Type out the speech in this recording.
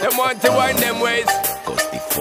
Them want to wind them ways.